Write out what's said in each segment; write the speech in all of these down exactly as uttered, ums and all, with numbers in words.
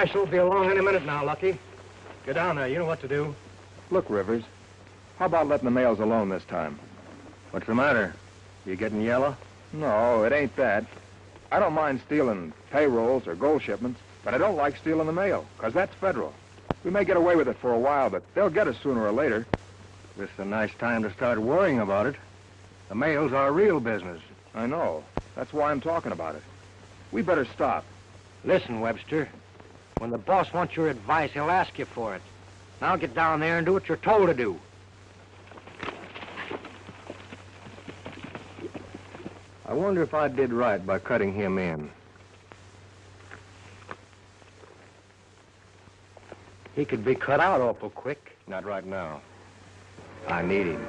special will be along any minute now, Lucky. Go down there. You know what to do. Look, Rivers, how about letting the males alone this time? What's the matter? You getting yellow? No, it ain't that. I don't mind stealing payrolls or gold shipments, but I don't like stealing the mail, because that's federal. We may get away with it for a while, but they'll get us sooner or later. This is a nice time to start worrying about it. The mail's our real business. I know. That's why I'm talking about it. We better stop. Listen, Webster. When the boss wants your advice, he'll ask you for it. Now get down there and do what you're told to do. I wonder if I did right by cutting him in. He could be cut out awful quick. Not right now. I need him.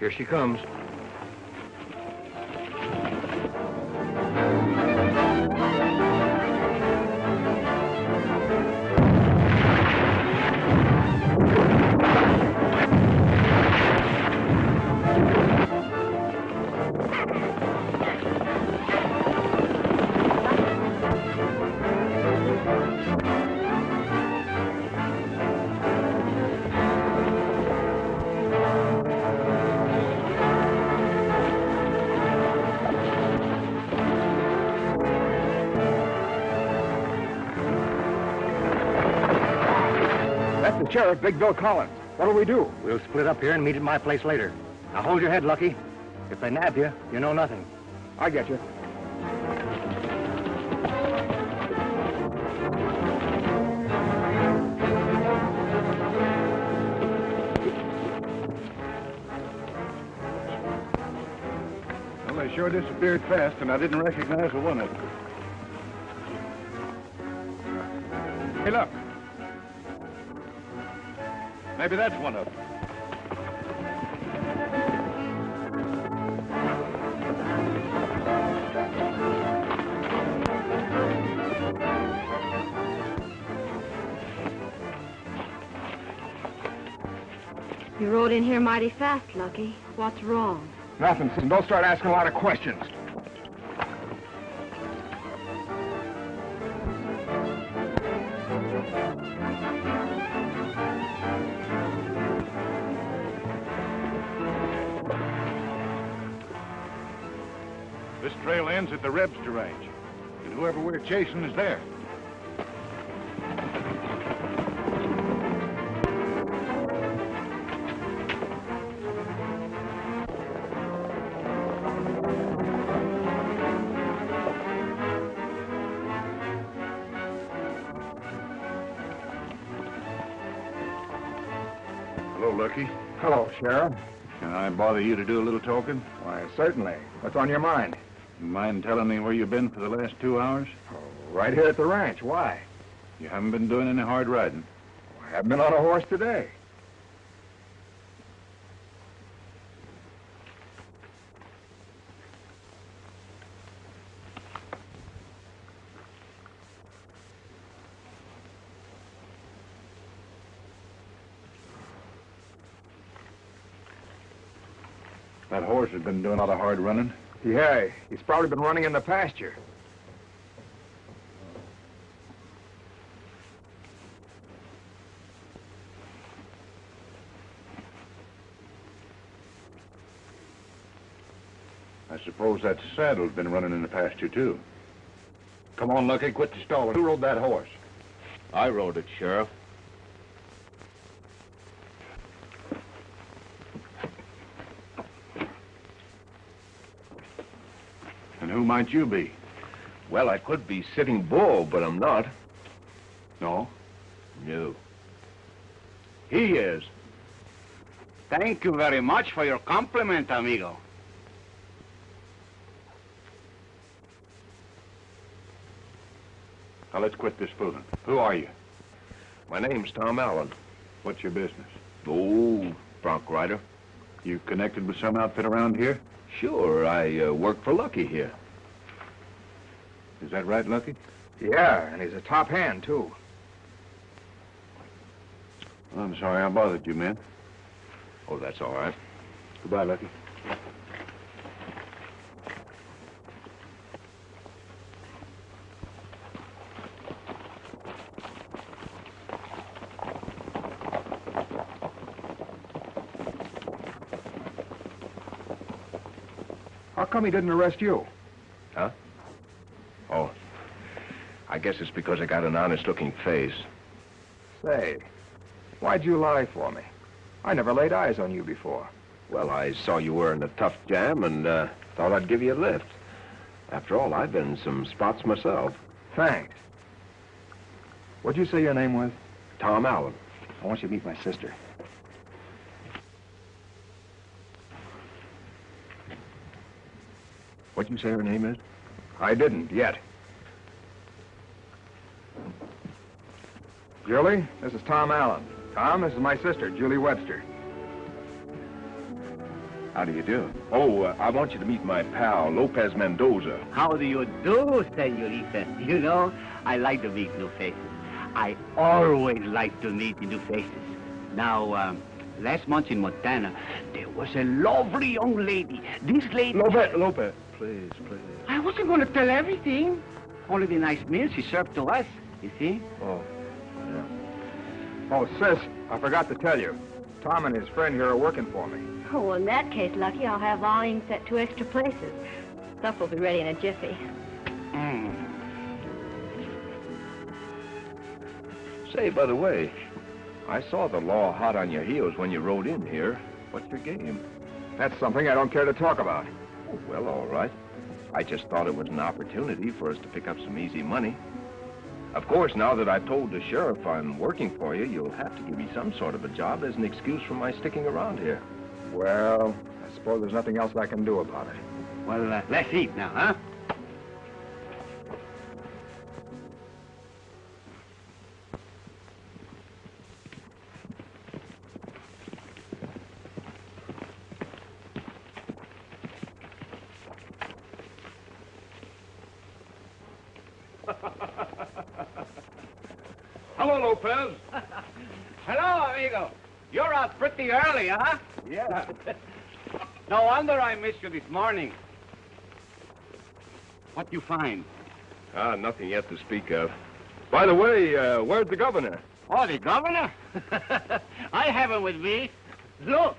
Here she comes. Sheriff, Big Bill Collins. What'll we do? We'll split up here and meet at my place later. Now hold your head, Lucky. If they nab you, you know nothing. I get you. Well, they sure disappeared fast, and I didn't recognize the one of them. Hey, look. Maybe that's one of them. You rode in here mighty fast, Lucky. What's wrong? Nothing, Susan. Don't start asking a lot of questions. At the Webster Range, and whoever we're chasing is there. Hello, Lucky. Hello, Sheriff. Can I bother you to do a little talking? Why, certainly. What's on your mind? Mind telling me where you've been for the last two hours? Oh, right here at the ranch. Why? You haven't been doing any hard riding. Oh, I haven't been on a horse today. That horse has been doing a lot of hard running. Yeah, he's probably been running in the pasture. I suppose that saddle's been running in the pasture, too. Come on, Lucky, quit the stalling. Who rode that horse? I rode it, Sheriff. Who might you be? Well, I could be Sitting Bull, but I'm not. No? No. He is. Thank you very much for your compliment, amigo. Now, let's quit this fooling. Who are you? My name's Tom Allen. What's your business? Oh, bronc rider. You connected with some outfit around here? Sure, I uh, work for Lucky here. Is that right, Lucky? Yeah, and he's a top hand, too. Well, I'm sorry I bothered you, man. Oh, that's all right. Goodbye, Lucky. How come he didn't arrest you? Huh? Oh. I guess it's because I got an honest-looking face. Say, why'd you lie for me? I never laid eyes on you before. Well, I saw you were in a tough jam and uh, thought I'd give you a lift. After all, I've been in some spots myself. Thanks. What'd you say your name was? Tom Allen. I want you to meet my sister. What'd you say her name is? I didn't, yet. Julie, this is Tom Allen. Tom, this is my sister, Julie Webster. How do you do? Oh, uh, I want you to meet my pal, Lopez Mendoza. How do you do, senorita? You know, I like to meet new faces. I always like to meet new faces. Now, um, last month in Montana, there was a lovely young lady. This lady... Lopez, Lopez, please, please. I wasn't going to tell everything. Only the nice meal she served to us, you see? Oh, yeah. Oh, sis, I forgot to tell you. Tom and his friend here are working for me. Oh, well, in that case, Lucky, I'll have volumes at two extra places. Stuff will be ready in a jiffy. Mm. Say, by the way, I saw the law hot on your heels when you rode in here. What's your game? That's something I don't care to talk about. Oh, well, all right. I just thought it was an opportunity for us to pick up some easy money. Of course, now that I've told the sheriff I'm working for you, you'll have to give me some sort of a job as an excuse for my sticking around here. Well, I suppose there's nothing else I can do about it. Well, uh, let's eat now, huh? Hello, Lopez. Hello, amigo. You're out pretty early, huh? Yeah. No wonder I missed you this morning. What do you find? Ah, nothing yet to speak of. By the way, uh, where's the governor? Oh, the governor? I have him with me. Look.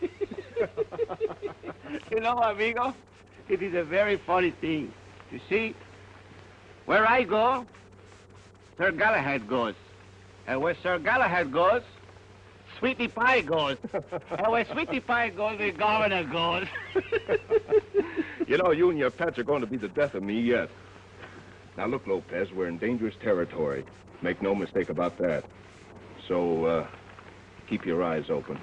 You know, amigo, it is a very funny thing. You see, where I go, Sir Galahad goes. And where Sir Galahad goes, Sweetie Pie goes. And where Sweetie Pie goes, the governor goes. You know, you and your pets are going to be the death of me yet. Now, look, Lopez, we're in dangerous territory. Make no mistake about that. So, uh, keep your eyes open.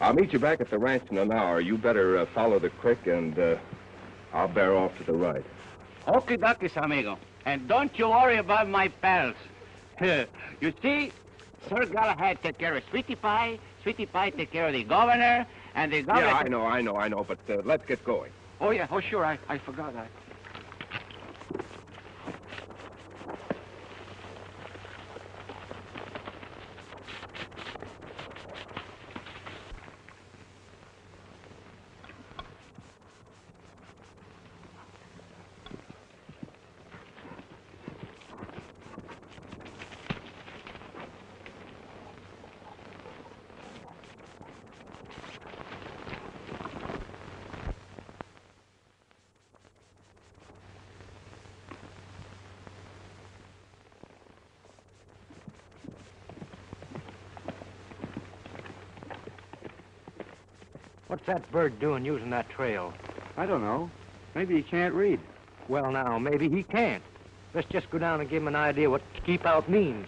I'll meet you back at the ranch in an hour. You better uh, follow the creek, and uh, I'll bear off to the right. Okie dokie, amigo. And don't you worry about my pals. You see, Sir Galahad take care of Sweetie Pie, Sweetie Pie take care of the governor, and the governor... Yeah, I know, I know, I know, but uh, let's get going. Oh, yeah, oh, sure, I, I forgot that. What's that bird doing using that trail? I don't know. Maybe he can't read. Well, now, maybe he can't. Let's just go down and give him an idea what keep out means.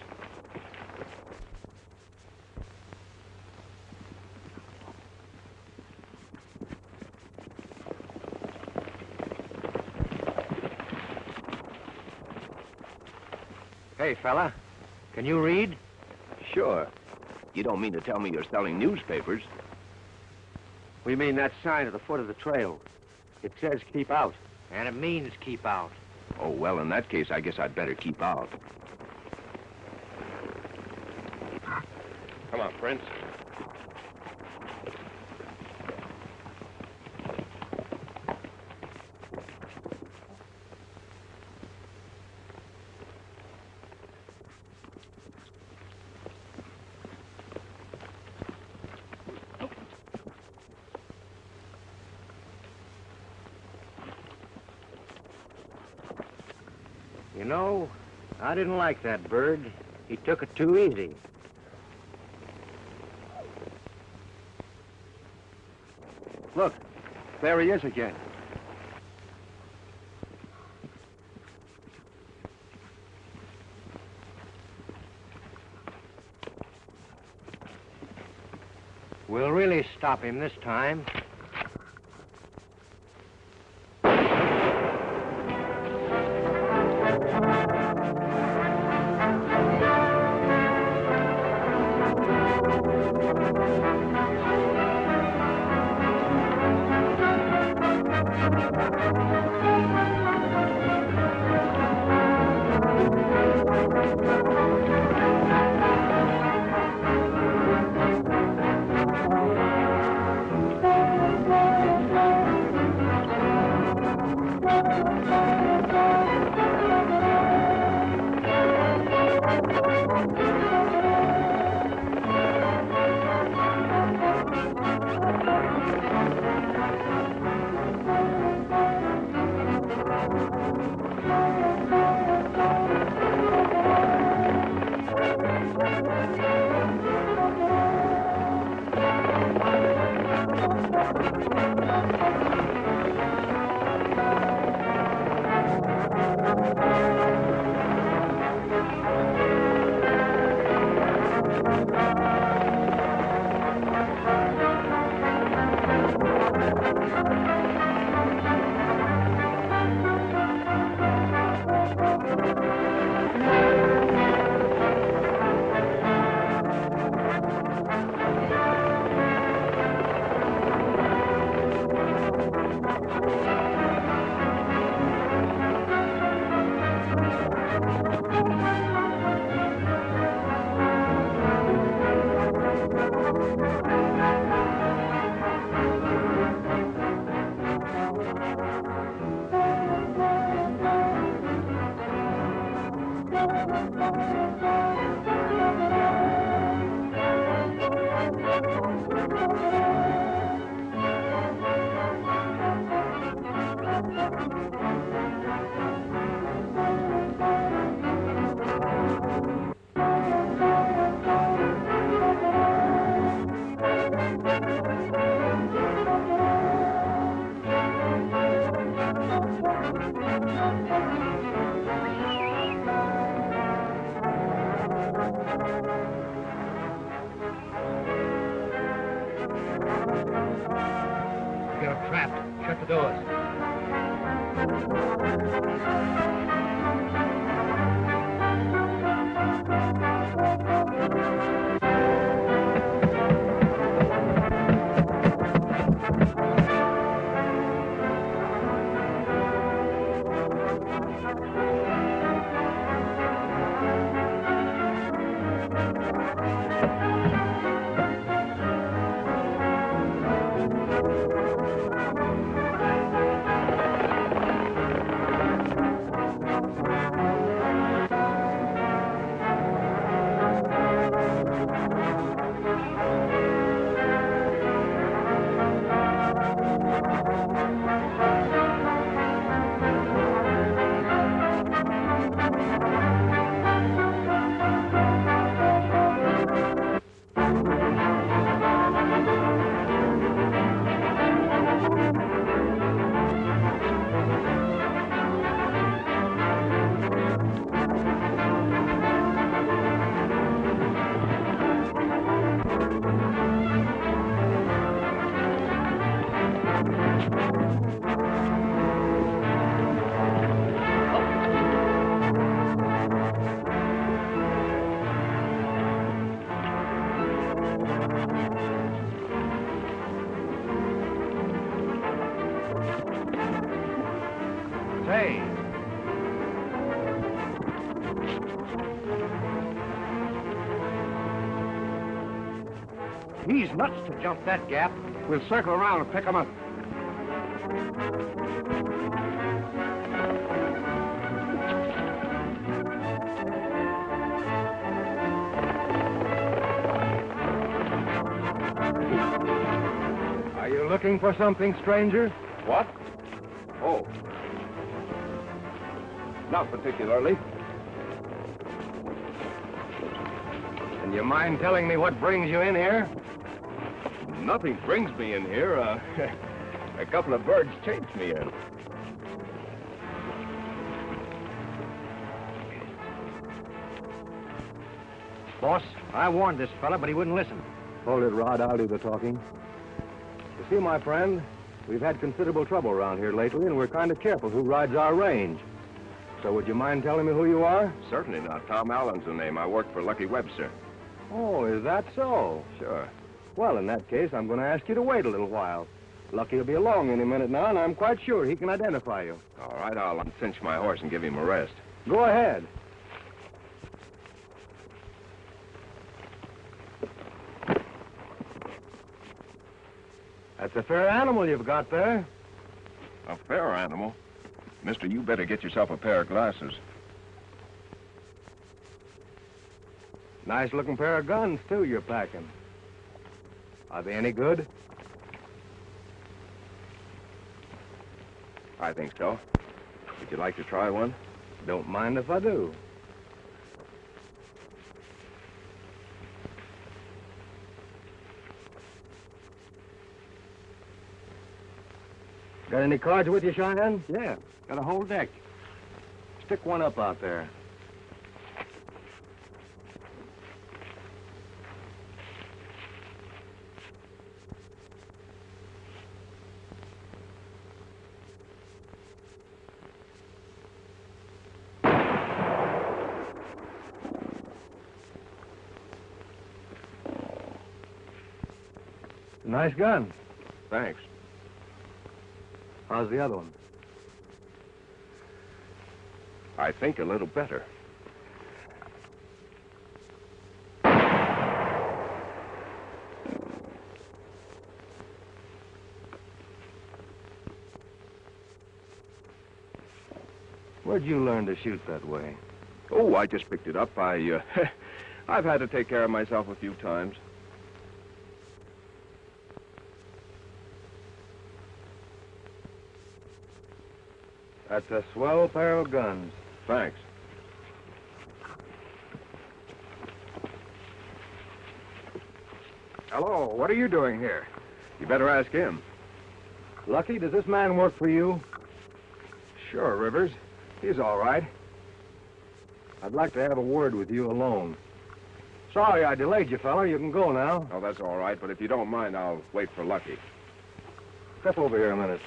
Hey, fella, can you read? Sure. You don't mean to tell me you're selling newspapers. We mean that sign at the foot of the trail. It says keep out. And it means keep out. Oh, well, in that case, I guess I'd better keep out. Come on, Prince. You know, I didn't like that bird. He took it too easy. Look, there he is again. We'll really stop him this time. He's nuts to jump that gap. We'll circle around and pick him up. Are you looking for something, stranger? What? Oh. Not particularly. And you mind telling me what brings you in here? Nothing brings me in here. Uh, a couple of birds chased me in. Boss, I warned this fella, but he wouldn't listen. Hold it, Rod. I'll do the talking. You see, my friend, we've had considerable trouble around here lately, and we're kind of careful who rides our range. So would you mind telling me who you are? Certainly not. Tom Allen's the name. I work for Lucky Webster. Oh, is that so? Sure. Well, in that case, I'm going to ask you to wait a little while. Lucky will be along any minute now, and I'm quite sure he can identify you. All right, I'll uncinch my horse and give him a rest. Go ahead. That's a fair animal you've got there. A fair animal? Mister, you better get yourself a pair of glasses. Nice-looking pair of guns, too, you're packing. Are they any good? I think so. Would you like to try one? Don't mind if I do. Got any cards with you, Cheyenne? Yeah, got a whole deck. Stick one up out there. Nice gun. Thanks. How's the other one? I think a little better. Where'd you learn to shoot that way? Oh, I just picked it up. I, uh, I've had to take care of myself a few times. That's a swell pair of guns. Thanks. Hello, what are you doing here? You better ask him. Lucky, does this man work for you? Sure, Rivers. He's all right. I'd like to have a word with you alone. Sorry I delayed you, fella. You can go now. Oh, that's all right, but if you don't mind, I'll wait for Lucky. Step over here a minute.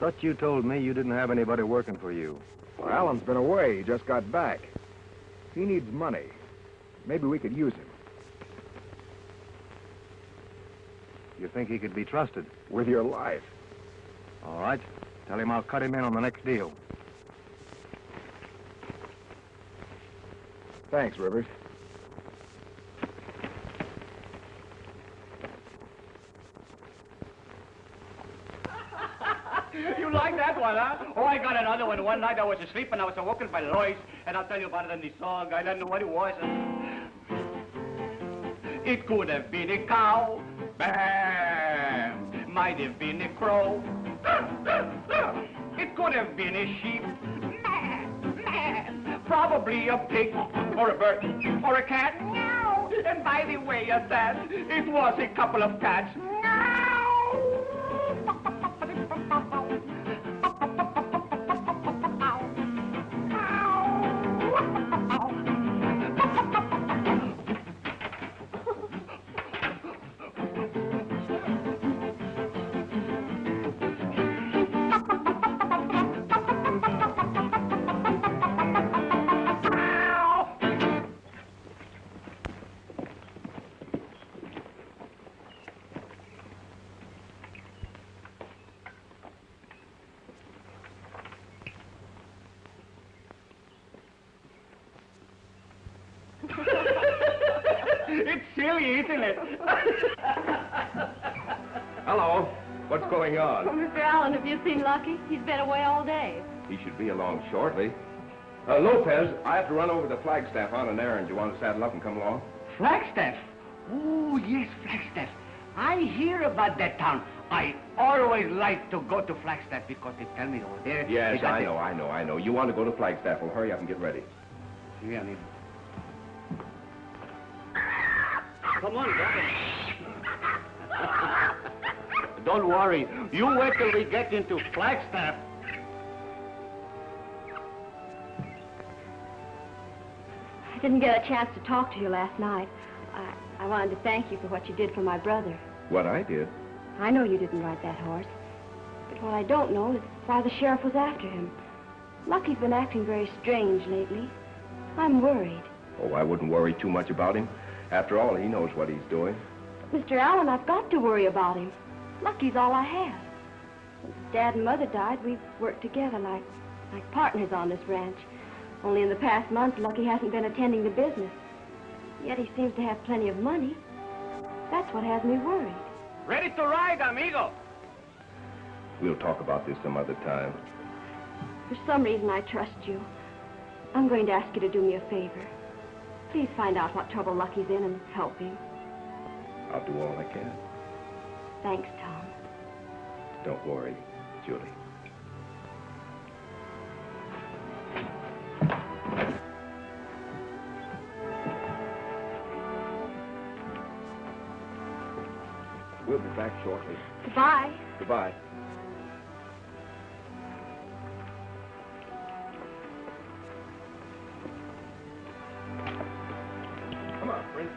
Thought you told me you didn't have anybody working for you. Well, Allen's been away. He just got back. He needs money. Maybe we could use him. You think he could be trusted? With your life. All right. Tell him I'll cut him in on the next deal. Thanks, Rivers. You like that one, huh? Oh, I got another one. One night I was asleep and I was awoken by noise, and I'll tell you about it in the song. I don't know what it was. It could have been a cow. Bam! Might have been a crow. It could have been a sheep. Probably a pig, or a bird, or a cat. And by the way of that, it was a couple of cats. It's silly, isn't it? Hello. What's going on? Well, Mister Allen, have you seen Lucky? He's been away all day. He should be along shortly. Uh, Lopez, I have to run over to Flagstaff on an errand. You want to saddle up and come along? Flagstaff? Oh, yes, Flagstaff. I hear about that town. I always like to go to Flagstaff because they tell me over there. Yes, I know, I know, I know. You want to go to Flagstaff. Well, hurry up and get ready. Yeah, I mean. Come on, brother. Don't worry. You wait till we get into Flagstaff. I didn't get a chance to talk to you last night. I, I wanted to thank you for what you did for my brother. What I did? I know you didn't ride that horse, but what I don't know is why the sheriff was after him. Lucky's been acting very strange lately. I'm worried. Oh, I wouldn't worry too much about him. After all, he knows what he's doing. But Mister Allen, I've got to worry about him. Lucky's all I have. Since Dad and Mother died, we've worked together like, like partners on this ranch. Only in the past month, Lucky hasn't been attending to business. Yet he seems to have plenty of money. That's what has me worried. Ready to ride, amigo. We'll talk about this some other time. For some reason, I trust you. I'm going to ask you to do me a favor. Please find out what trouble Lucky's in and help him. I'll do all I can. Thanks, Tom. Don't worry, Julie. We'll be back shortly. Goodbye. Goodbye. Come on, Prince.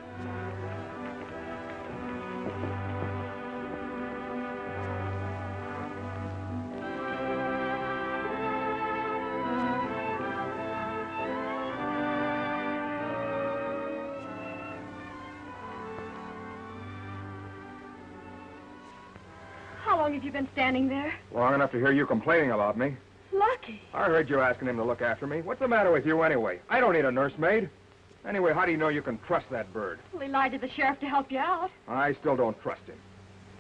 How long have you been standing there? Long enough to hear you complaining about me. Lucky. I heard you asking him to look after me. What's the matter with you anyway? I don't need a nursemaid. Anyway, how do you know you can trust that bird? Well, he lied to the sheriff to help you out. I still don't trust him.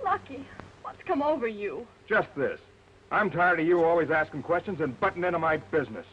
Lucky, what's come over you? Just this. I'm tired of you always asking questions and butting into my business.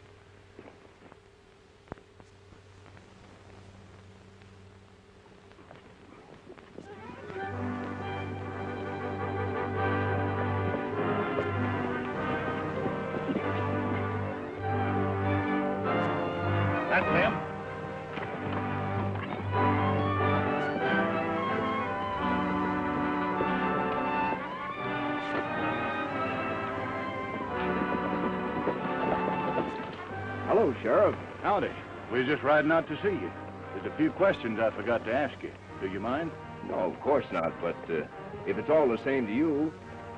Sheriff. Howdy. We're just riding out to see you. There's a few questions I forgot to ask you. Do you mind? No, of course not, but uh, if it's all the same to you,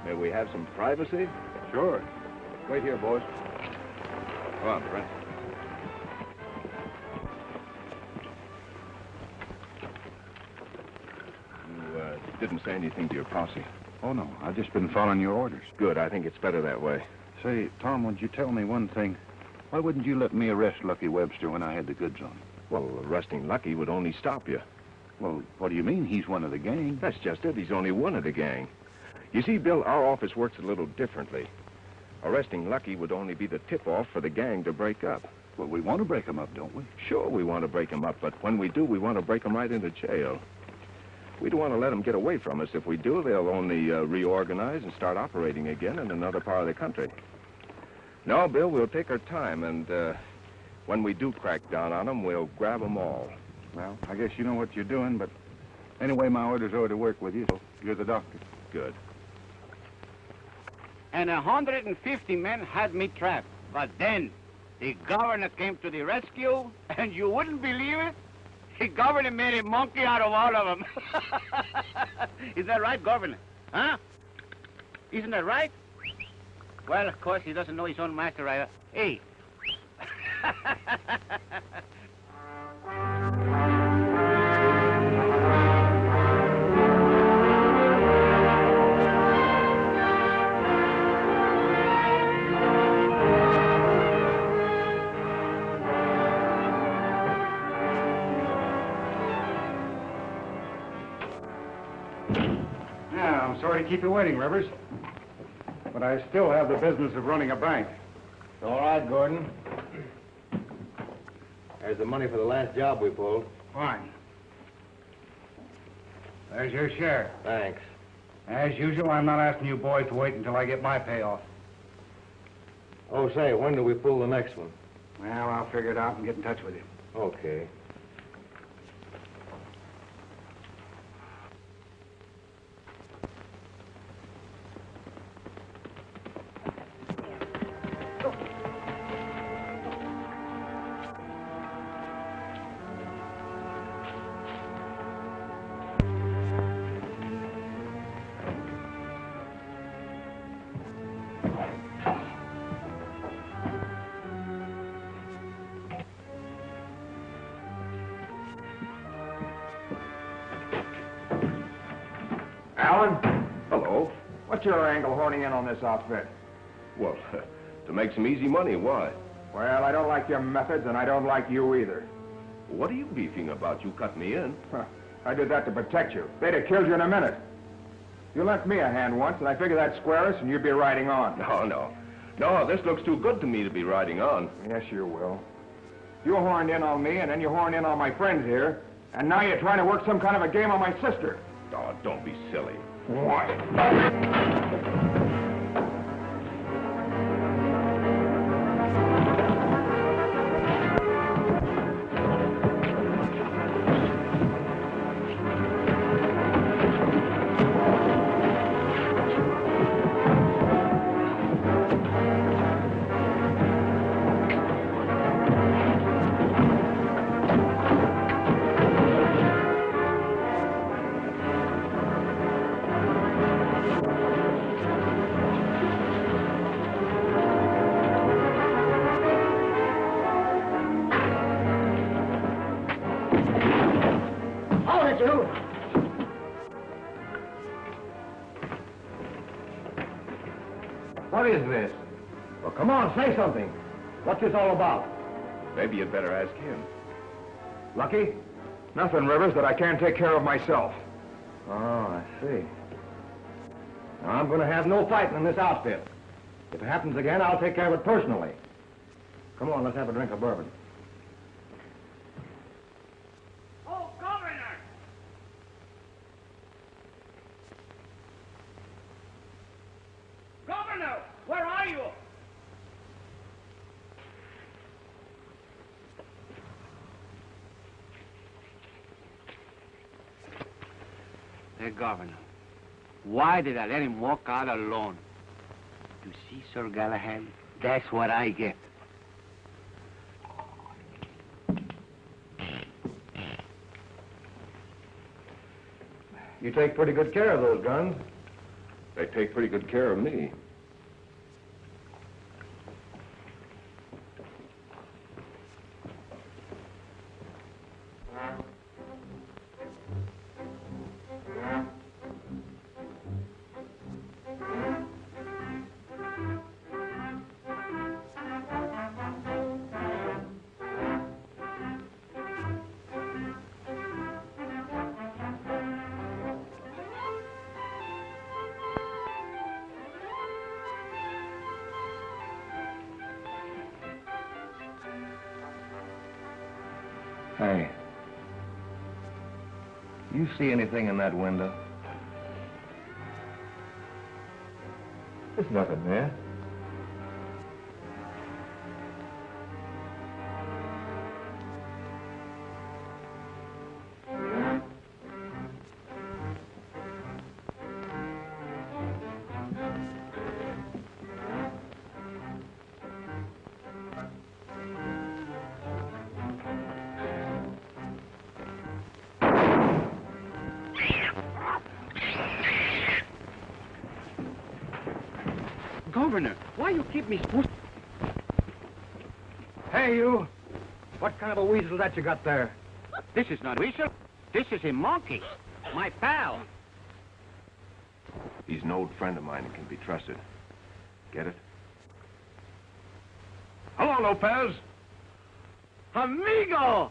may we have some privacy? Sure. Wait here, boys. Come on, Prince. You uh, didn't say anything to your posse? Oh, no. I've just been following your orders. Good. I think it's better that way. Say, Tom, would you tell me one thing? Why wouldn't you let me arrest Lucky Webster when I had the goods on him? Well, arresting Lucky would only stop you. Well, what do you mean? He's one of the gang. That's just it. He's only one of the gang. You see, Bill, our office works a little differently. Arresting Lucky would only be the tip-off for the gang to break up. Well, we want to break him up, don't we? Sure, we want to break him up, but when we do, we want to break him right into jail. We don't want to let him get away from us. If we do, they'll only uh, reorganize and start operating again in another part of the country. No, Bill, we'll take our time, and uh, when we do crack down on them, we'll grab them all. Well, I guess you know what you're doing, but anyway, my orders are to work with you, so you're the doctor. Good. And a hundred and fifty men had me trapped, but then the governor came to the rescue, and you wouldn't believe it, the governor made a monkey out of all of them. Is that right, Governor? Huh? Isn't that right? Well, of course, he doesn't know his own master either. Hey! Yeah, I'm sorry to keep you waiting, Rivers. But I still have the business of running a bank. All right, Gordon. There's the money for the last job we pulled. Fine. There's your share. Thanks. As usual, I'm not asking you boys to wait until I get my payoff. Oh, say, when do we pull the next one? Well, I'll figure it out and get in touch with you. Okay. What's your angle honing in on this outfit? Well, to make some easy money, why? Well, I don't like your methods, and I don't like you either. What are you beefing about? You cut me in. Huh. I did that to protect you. They'd have killed you in a minute. You left me a hand once, and I figured that's squarish, and you'd be riding on. No, no. No, this looks too good to me to be riding on. Yes, you will. You horned in on me, and then you horned in on my friends here, and now you're trying to work some kind of a game on my sister. Oh, don't be silly. What? What is this? Well, come on, say something. What's this all about? Maybe you'd better ask him. Lucky? Nothing, Rivers, that I can't take care of myself. Oh, I see. Now, I'm going to have no fighting in this outfit. If it happens again, I'll take care of it personally. Come on, let's have a drink of bourbon. Governor, why did I let him walk out alone? You see, Sir Galahad, that's what I get. You take pretty good care of those guns. They take pretty good care of me. Hey, you see anything in that window? There's nothing there. Hey, you! What kind of a weasel that you got there? This is not a weasel. This is a monkey. My pal. He's an old friend of mine and can be trusted. Get it? Hello, Lopez. Amigo!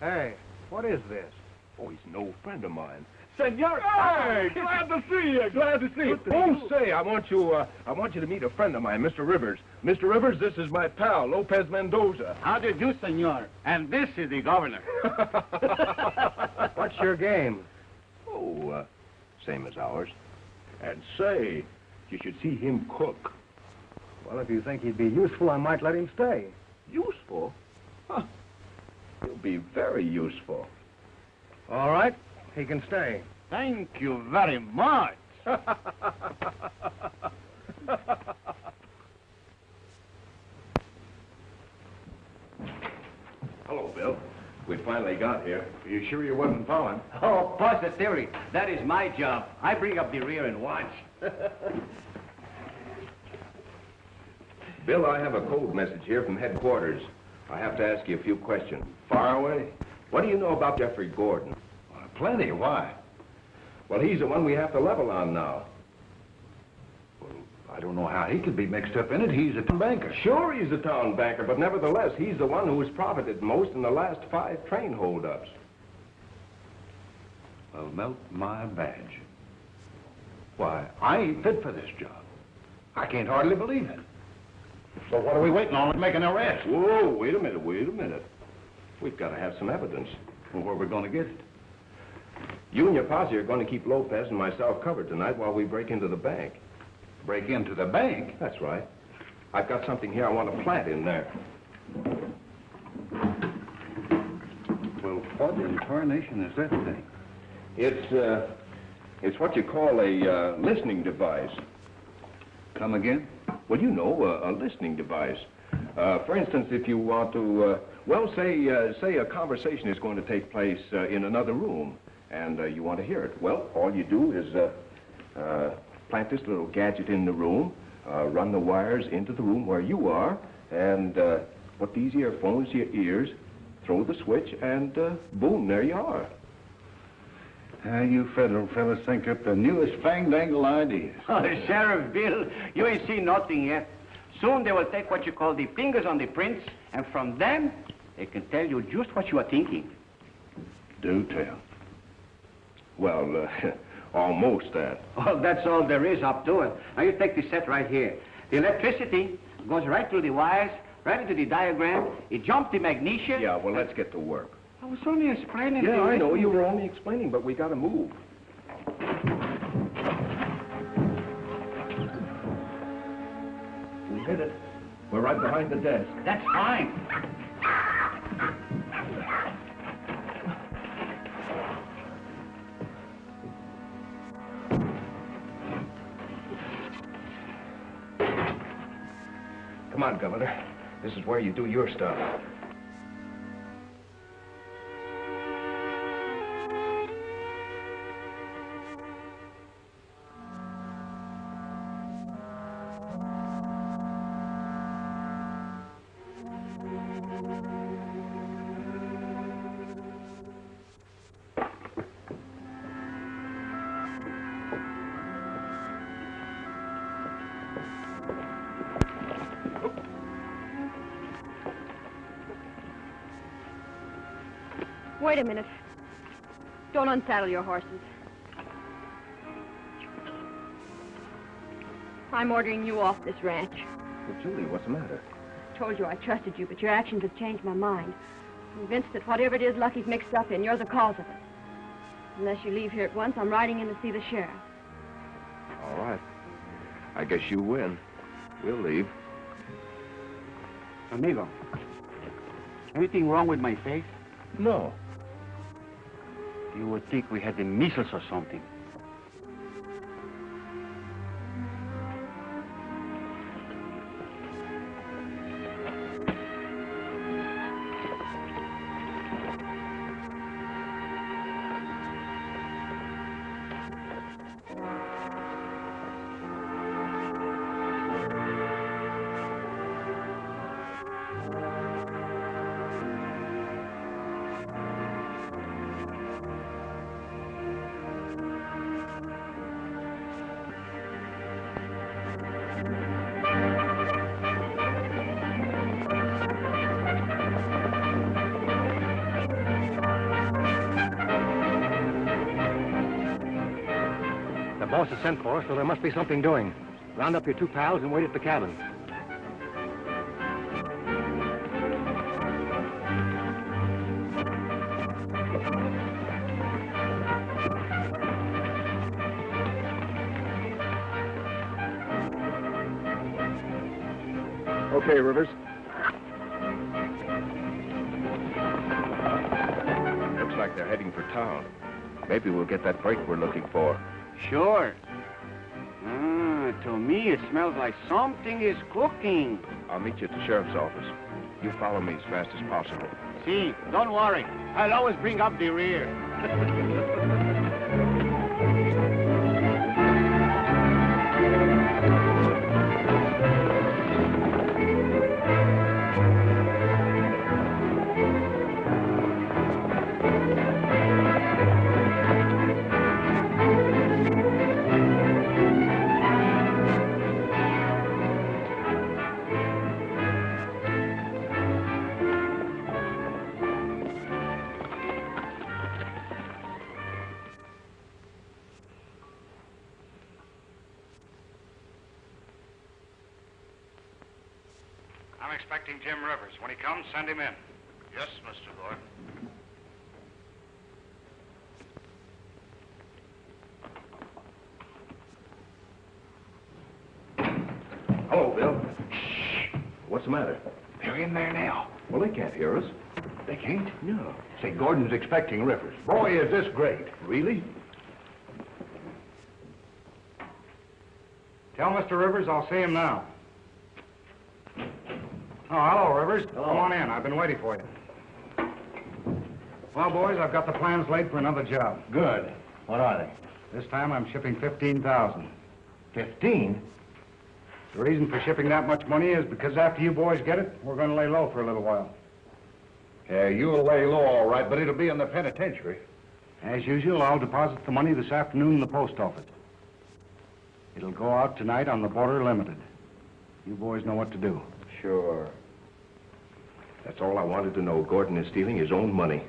Hey, what is this? Oh, he's an old friend of mine. Senor! Hey, glad to see you. Glad to see you. Oh, say, I want you, uh, I want you to meet a friend of mine, Mister Rivers. Mister Rivers, this is my pal, Lopez Mendoza. How do you do, senor? And this is the governor. What's your game? Oh, uh, same as ours. And say, you should see him cook. Well, if you think he'd be useful, I might let him stay. Useful? Huh. He'll be very useful. All right, he can stay. Thank you very much. Hello, Bill. We finally got here. Are you sure you wasn't following? Oh, pause the theory. That is my job. I bring up the rear and watch. Bill, I have a code message here from headquarters. I have to ask you a few questions. Far away. What do you know about Jeffrey Gordon? Well, plenty. Why? Well, he's the one we have to level on now. Well, I don't know how he could be mixed up in it. He's a town banker. Sure, he's a town banker, but nevertheless, he's the one who has profited most in the last five train holdups. Well, melt my badge. Why, I ain't fit for this job. I can't hardly believe it. So what are we waiting on? Let's make an arrest. Whoa, wait a minute, wait a minute. We've got to have some evidence. Well, where are we going to get it? You and your posse are going to keep Lopez and myself covered tonight while we break into the bank. Break into the bank? That's right. I've got something here I want to plant in there. Well, what in tarnation is that thing? It's, uh, it's what you call a uh, listening device. Come again? Well, you know, uh, a listening device. Uh, for instance, if you want to, uh, well, say, uh, say a conversation is going to take place uh, in another room, and uh, you want to hear it. Well, all you do is uh, uh, plant this little gadget in the room, uh, run the wires into the room where you are, and uh, put these earphones to your ears, throw the switch, and uh, boom, there you are. Uh, you federal fellas think up the newest fangdangle ideas. Oh, Sheriff Bill, you ain't seen nothing yet. Soon they will take what you call the fingers on the prints, and from them, they can tell you just what you are thinking. Do tell. Well, uh, almost that. Well, that's all there is up to it. Now, you take the set right here. The electricity goes right through the wires, right into the diagram. It jumps the magnesia. Yeah, well, let's get to work. I was only explaining. Yeah, I know. You were only explaining, but we got to move. We hit it. We're right behind the desk. That's fine. Come on, Governor. This is where you do your stuff. Wait a minute. Don't unsaddle your horses. I'm ordering you off this ranch. Well, Julie, what's the matter? I told you I trusted you, but your actions have changed my mind. I'm convinced that whatever it is Lucky's mixed up in, you're the cause of it. Unless you leave here at once, I'm riding in to see the sheriff. All right. I guess you win. We'll leave. Amigo, anything wrong with my face? No. You would think we had the measles or something. Sent for us, so there must be something doing. Round up your two pals and wait at the cabin. Okay, Rivers. Looks like they're heading for town. Maybe we'll get that break we're looking for. Sure. Ah, to me, it smells like something is cooking. I'll meet you at the sheriff's office. You follow me as fast as possible. See, si, don't worry. I'll always bring up the rear. Jim Rivers. When he comes, send him in. Yes, Mister Gordon. Hello, Bill. Shh. What's the matter? They're in there now. Well, they can't hear us. They can't? No. Say, Gordon's expecting Rivers. Boy, is this great. Really? Tell Mister Rivers I'll see him now. Oh, hello, Rivers. Hello. Come on in. I've been waiting for you. Well, boys, I've got the plans laid for another job. Good. What are they? This time I'm shipping fifteen thousand dollars. Fifteen? The reason for shipping that much money is because after you boys get it, we're going to lay low for a little while. Yeah, you'll lay low, all right, but it'll be in the penitentiary. As usual, I'll deposit the money this afternoon in the post office. It'll go out tonight on the Border Limited. You boys know what to do. Sure. That's all I wanted to know. Gordon is stealing his own money.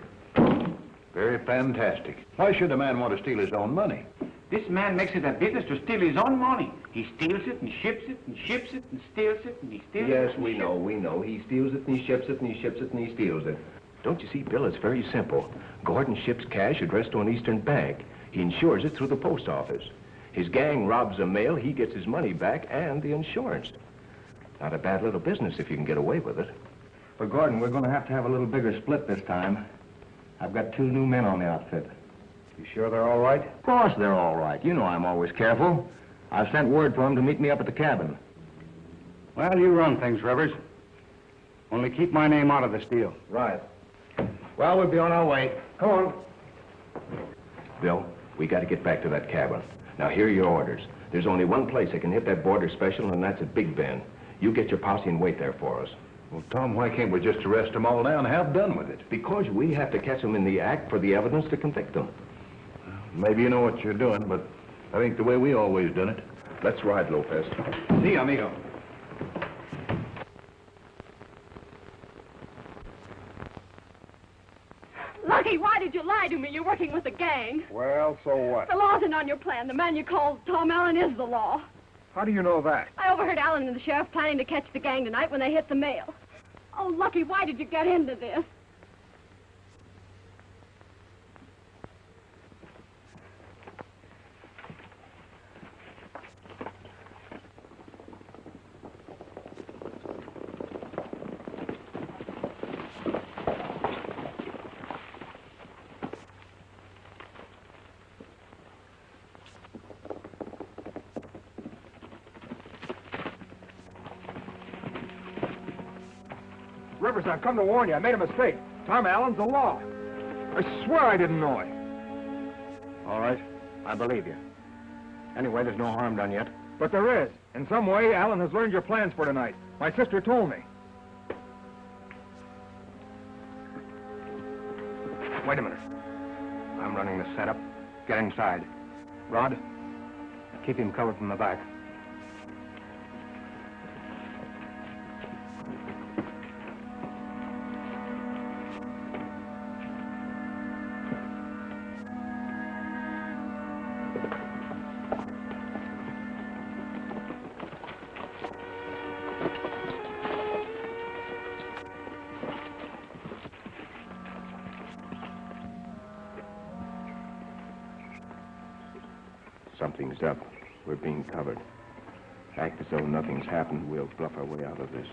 Very fantastic. Why should a man want to steal his own money? This man makes it a business to steal his own money. He steals it and ships it and ships it and steals it and he steals yes, it. Yes, we know, we know. He steals it and he ships it and he ships it and he steals it. Don't you see, Bill, it's very simple. Gordon ships cash addressed to an Eastern bank. He insures it through the post office. His gang robs a mail, he gets his money back and the insurance. Not a bad little business if you can get away with it. But, Gordon, we're going to have to have a little bigger split this time. I've got two new men on the outfit. You sure they're all right? Of course they're all right. You know I'm always careful. I've sent word for them to meet me up at the cabin. Well, you run things, Rivers. Only keep my name out of this deal. Right. Well, we'll be on our way. Come on. Bill, we got to get back to that cabin. Now, here are your orders. There's only one place that can hit that border special, and that's at Big Bend. You get your posse and wait there for us. Well, Tom, why can't we just arrest them all now and have done with it? Because we have to catch them in the act for the evidence to convict them. Maybe you know what you're doing, but I think the way we always done it. Let's ride, Lopez. Si, amigo. Lucky, why did you lie to me? You're working with a gang. Well, so what? The law isn't on your plan. The man you called Tom Allen is the law. How do you know that? I overheard Allen and the sheriff planning to catch the gang tonight when they hit the mail. Oh, Lucky, why did you get into this? Rivers, I've come to warn you. I made a mistake. Tom Allen's the law. I swear I didn't know him. All right. I believe you. Anyway, there's no harm done yet. But there is. In some way, Allen has learned your plans for tonight. My sister told me. Wait a minute. I'm running the setup. Get inside. Rod, keep him covered from the back. Something's up. We're being covered. Act as though nothing's happened. We'll bluff our way out of this.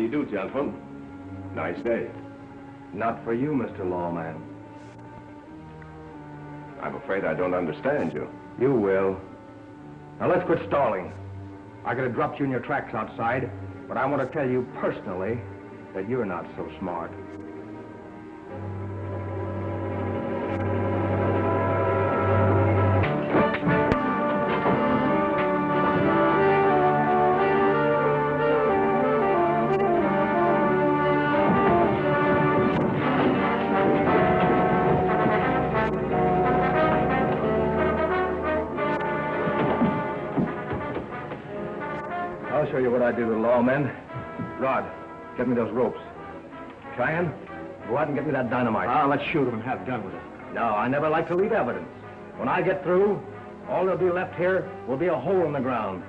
You do, gentlemen. Nice day. Not for you, Mister Lawman. I'm afraid I don't understand you. You will. Now let's quit stalling. I could have dropped you in your tracks outside, but I want to tell you personally that you're not so smart. I do the lawmen. Rod, get me those ropes. Cheyenne, go out and get me that dynamite. Ah, let's shoot him and have done with it. No, I never like to leave evidence. When I get through, all that'll be left here will be a hole in the ground.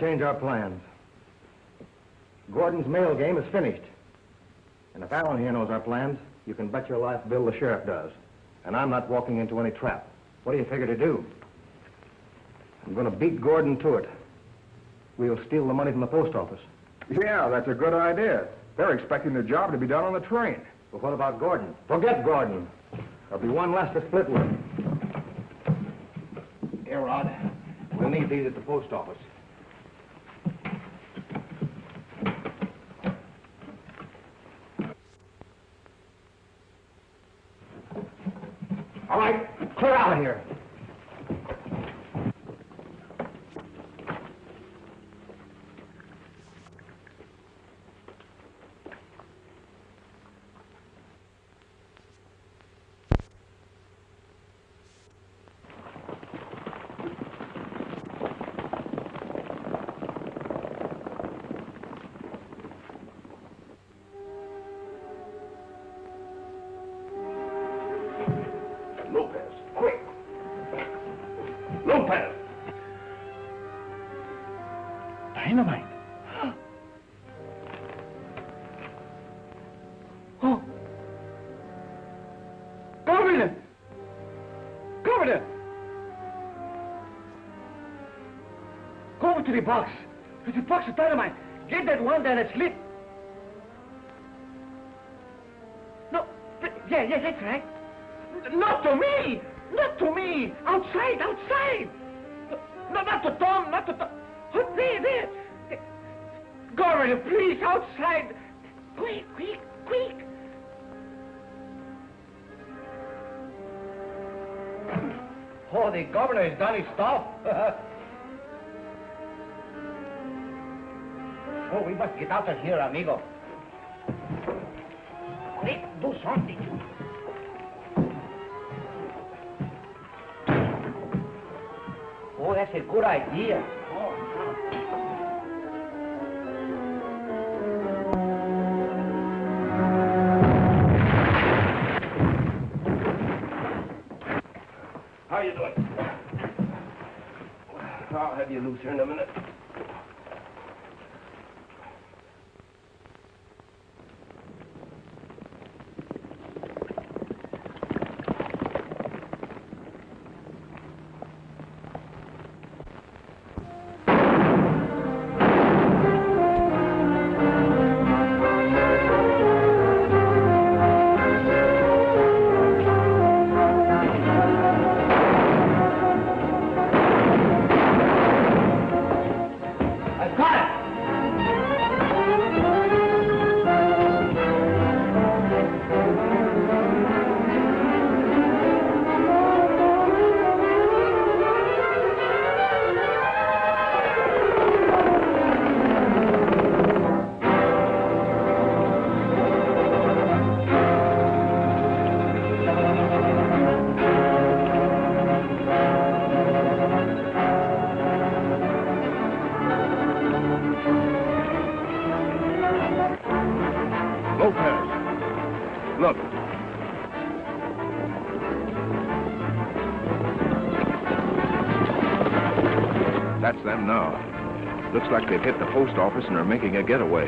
Change our plans. Gordon's mail game is finished. And if Allen here knows our plans, you can bet your life Bill the sheriff does. And I'm not walking into any trap. What do you figure to do? I'm going to beat Gordon to it. We'll steal the money from the post office. Yeah, that's a good idea. They're expecting their job to be done on the train. But what about Gordon? Forget Gordon. There'll be one less to split with. Here, Rod. We'll need these at the post office. Clear out of here. The box. It's a box of dynamite. Get that one down and it's lit. No. Yeah, yeah, that's right. Not to me. Not to me. Outside, outside. No, not to Tom. Not to Tom. Oh, there, there. Gorilla, please, outside. Quick, quick, quick. Oh, the governor has done his stuff. Oh, we must get out of here, amigo. Quick, do something. Oh, that's a good idea. How you doing? I'll have you loose here in a minute. It's them now. Looks like they've hit the post office and are making a getaway.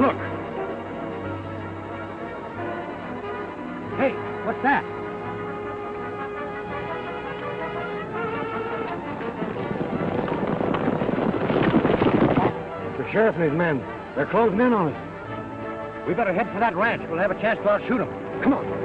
Look! Hey, what's that? It's the sheriff and his men. They're closing in on us. We better head for that ranch. We'll have a chance to outshoot them. Come on.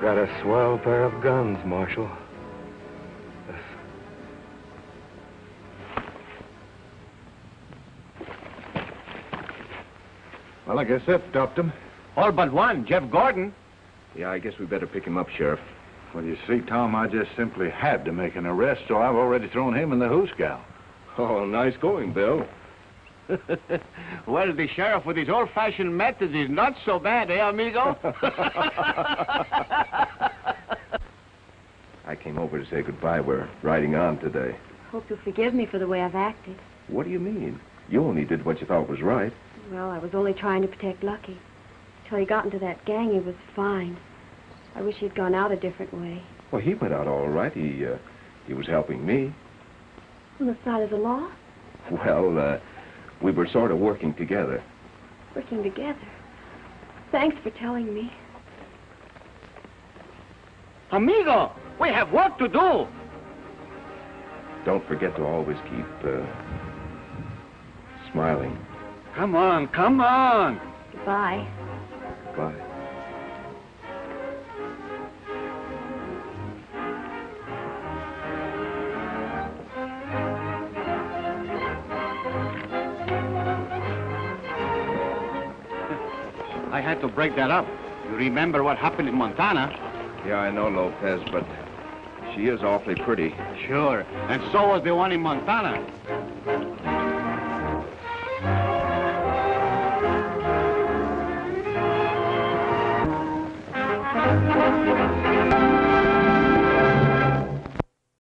Got a swell pair of guns, Marshal. Well, I guess that stopped them. All but one, Jeff Gordon. Yeah, I guess we better pick him up, Sheriff. Well, you see, Tom, I just simply had to make an arrest, so I've already thrown him in the hoosgow. Oh, nice going, Bill. Well, the sheriff with his old-fashioned methods is not so bad, eh, amigo? I came over to say goodbye. We're riding on today. Hope you'll forgive me for the way I've acted. What do you mean? You only did what you thought was right. Well, I was only trying to protect Lucky. Till he got into that gang, he was fine. I wish he'd gone out a different way. Well, he went out all right. He, uh, he was helping me. On the side of the law? Well, uh, we were sort of working together. Working together? Thanks for telling me. Amigo, we have work to do. Don't forget to always keep, uh, smiling. Come on, come on. Goodbye. Goodbye. I had to break that up. You remember what happened in Montana? Yeah, I know, Lopez, but she is awfully pretty. Sure, and so was the one in Montana.